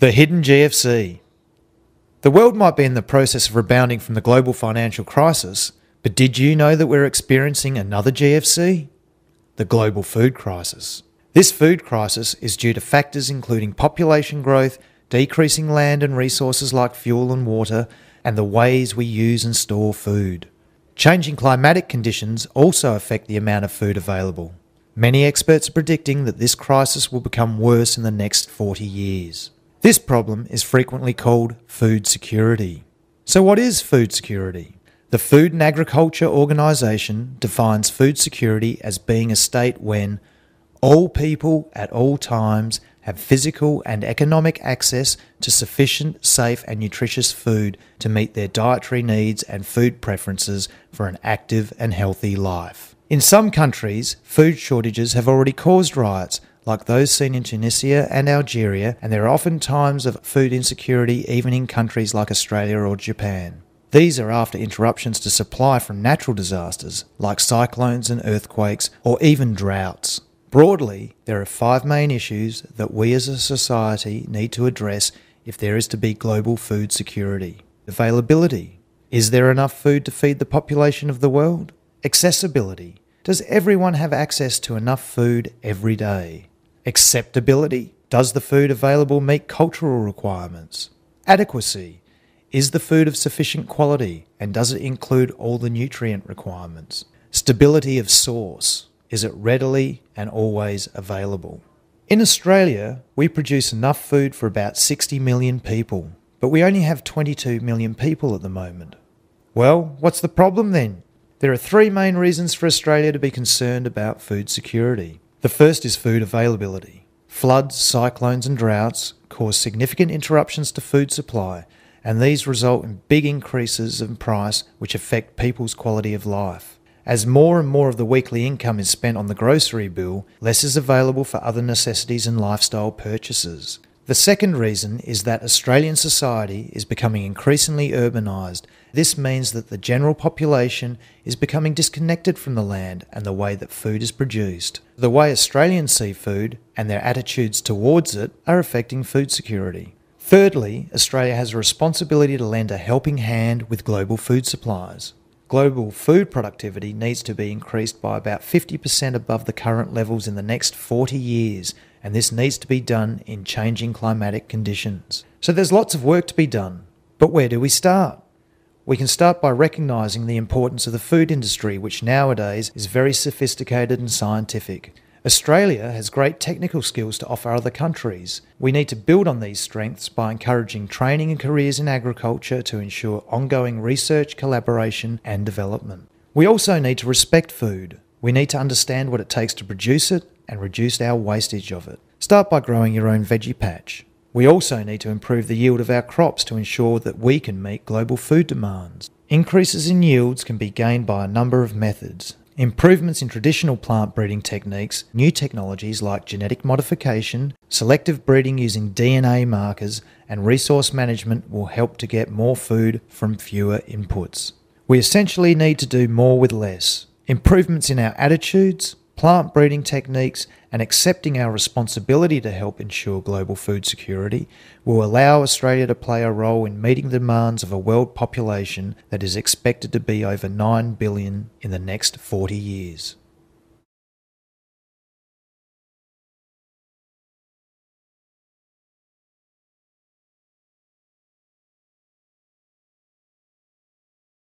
The hidden GFC. The world might be in the process of rebounding from the global financial crisis, but did you know that we're experiencing another GFC? The global food crisis. This food crisis is due to factors including population growth, decreasing land and resources like fuel and water, and the ways we use and store food. Changing climatic conditions also affect the amount of food available. Many experts are predicting that this crisis will become worse in the next 40 years. This problem is frequently called food security. So what is food security? The Food and Agriculture Organization defines food security as being a state when all people at all times have physical and economic access to sufficient, safe and nutritious food to meet their dietary needs and food preferences for an active and healthy life. In some countries, food shortages have already caused riots, like those seen in Tunisia and Algeria, and there are often times of food insecurity even in countries like Australia or Japan. These are after interruptions to supply from natural disasters, like cyclones and earthquakes, or even droughts. Broadly, there are 5 main issues that we as a society need to address if there is to be global food security. Availability. Is there enough food to feed the population of the world? Accessibility. Does everyone have access to enough food every day? Acceptability. Does the food available meet cultural requirements? Adequacy. Is the food of sufficient quality and does it include all the nutrient requirements? Stability of source. Is it readily and always available? In Australia, we produce enough food for about 60 million people, but we only have 22 million people at the moment. Well, what's the problem then? There are 3 main reasons for Australia to be concerned about food security. The first is food availability. Floods, cyclones and droughts cause significant interruptions to food supply, and these result in big increases in price which affect people's quality of life. As more and more of the weekly income is spent on the grocery bill, less is available for other necessities and lifestyle purchases. The second reason is that Australian society is becoming increasingly urbanised. This means that the general population is becoming disconnected from the land and the way that food is produced. The way Australians see food and their attitudes towards it are affecting food security. Thirdly, Australia has a responsibility to lend a helping hand with global food supplies. Global food productivity needs to be increased by about 50% above the current levels in the next 40 years. And this needs to be done in changing climatic conditions. So there's lots of work to be done. But where do we start? We can start by recognising the importance of the food industry, which nowadays is very sophisticated and scientific. Australia has great technical skills to offer other countries. We need to build on these strengths by encouraging training and careers in agriculture to ensure ongoing research, collaboration and development. We also need to respect food. We need to understand what it takes to produce it and reduce our wastage of it. Start by growing your own veggie patch. We also need to improve the yield of our crops to ensure that we can meet global food demands. Increases in yields can be gained by a number of methods. Improvements in traditional plant breeding techniques, new technologies like genetic modification, selective breeding using DNA markers, and resource management will help to get more food from fewer inputs. We essentially need to do more with less. Improvements in our attitudes, plant breeding techniques and accepting our responsibility to help ensure global food security will allow Australia to play a role in meeting the demands of a world population that is expected to be over 9 billion in the next 40 years.